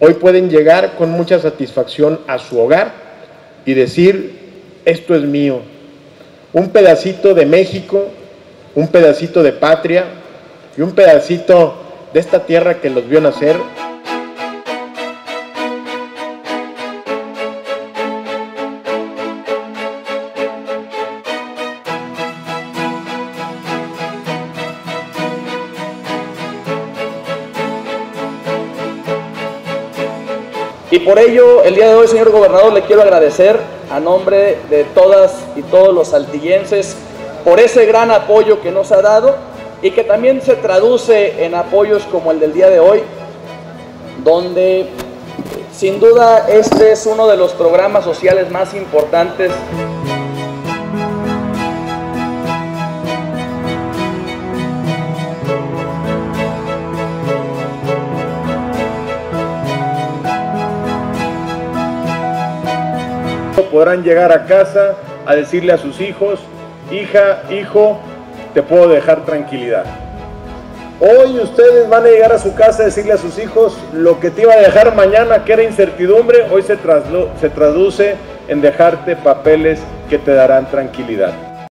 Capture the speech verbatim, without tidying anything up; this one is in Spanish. Hoy pueden llegar con mucha satisfacción a su hogar y decir, esto es mío. Un pedacito de México, un pedacito de patria y un pedacito de esta tierra que los vio nacer. Y por ello, el día de hoy, señor gobernador, le quiero agradecer a nombre de todas y todos los saltillenses por ese gran apoyo que nos ha dado y que también se traduce en apoyos como el del día de hoy, donde sin duda este es uno de los programas sociales más importantes. Podrán llegar a casa a decirle a sus hijos, hija, hijo, te puedo dejar tranquilidad. Hoy ustedes van a llegar a su casa a decirle a sus hijos, lo que te iba a dejar mañana, que era incertidumbre, hoy se, se traduce en dejarte papeles que te darán tranquilidad.